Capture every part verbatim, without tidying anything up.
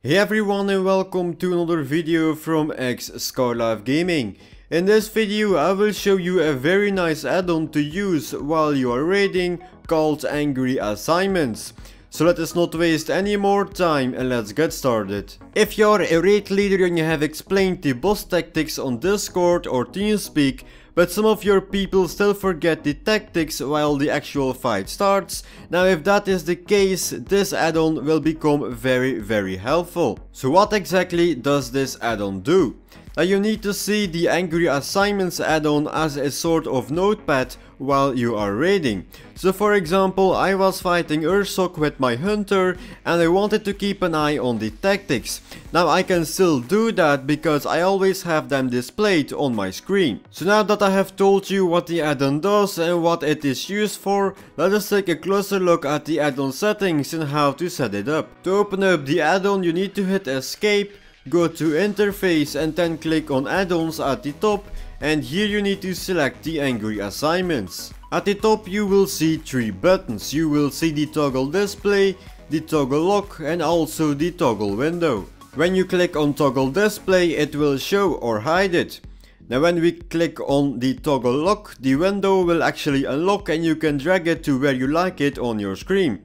Hey everyone and welcome to another video from xScarlife Gaming. In this video I will show you a very nice add-on to use while you are raiding called Angry Assignments. So let us not waste any more time and let's get started. If you are a raid leader and you have explained the boss tactics on Discord or TeamSpeak, but some of your people still forget the tactics while the actual fight starts. Now if that is the case, this add-on will become very very helpful. So what exactly does this add-on do? Now you need to see the Angry Assignments add-on as a sort of notepad while you are raiding. So for example, I was fighting Ursoc with my hunter and I wanted to keep an eye on the tactics. Now I can still do that because I always have them displayed on my screen. So now that I have told you what the add-on does and what it is used for, let us take a closer look at the add-on settings and how to set it up. To open up the add-on you need to hit escape, go to interface and then click on add-ons at the top. And here you need to select the Angry Assignments. At the top you will see three buttons. You will see the toggle display, the toggle lock and also the toggle window. When you click on toggle display it will show or hide it. Now when we click on the toggle lock, the window will actually unlock and you can drag it to where you like it on your screen.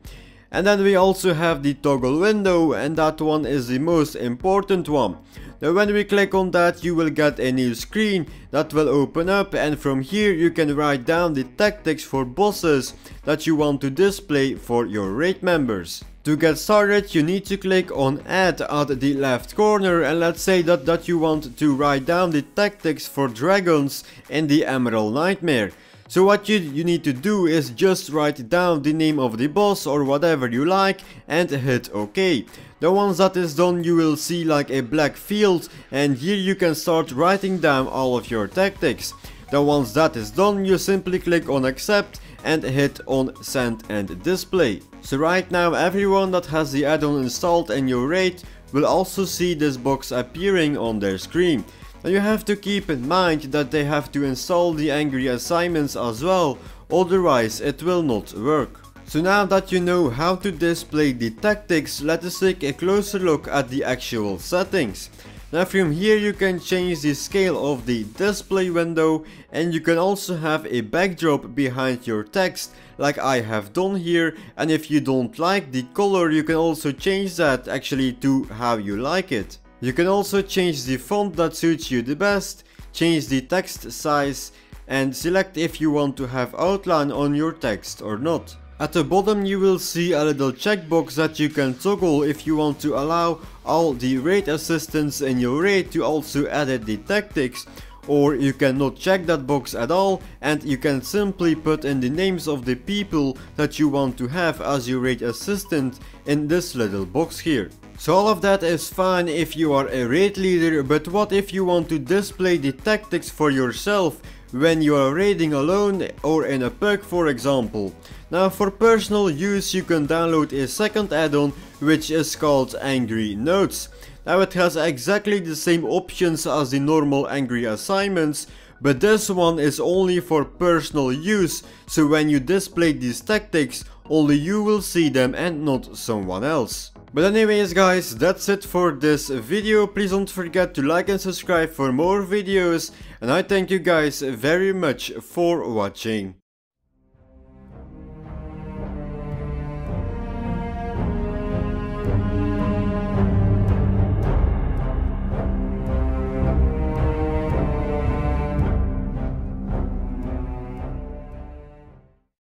And then we also have the toggle window and that one is the most important one. Now when we click on that you will get a new screen that will open up and from here you can write down the tactics for bosses that you want to display for your raid members. To get started you need to click on add at the left corner and let's say that, that you want to write down the tactics for dragons in the Emerald Nightmare. So what you, you need to do is just write down the name of the boss or whatever you like and hit OK. Then once that is done you will see like a black field and here you can start writing down all of your tactics. Then once that is done you simply click on accept and hit on send and display. So right now everyone that has the add-on installed in your raid will also see this box appearing on their screen. Now you have to keep in mind that they have to install the Angry Assignments as well, otherwise it will not work. So now that you know how to display the tactics, let us take a closer look at the actual settings. Now from here you can change the scale of the display window and you can also have a backdrop behind your text like I have done here, and if you don't like the color you can also change that actually to how you like it. You can also change the font that suits you the best, change the text size and select if you want to have outline on your text or not. At the bottom you will see a little checkbox that you can toggle if you want to allow all the raid assistants in your raid to also edit the tactics, or you cannot check that box at all and you can simply put in the names of the people that you want to have as your raid assistant in this little box here. So all of that is fine if you are a raid leader, but what if you want to display the tactics for yourself when you are raiding alone or in a pug for example? Now for personal use you can download a second add-on which is called Angry Notes. Now it has exactly the same options as the normal Angry Assignments, but this one is only for personal use, so when you display these tactics only you will see them and not someone else. But anyways guys, that's it for this video. Please don't forget to like and subscribe for more videos and I thank you guys very much for watching.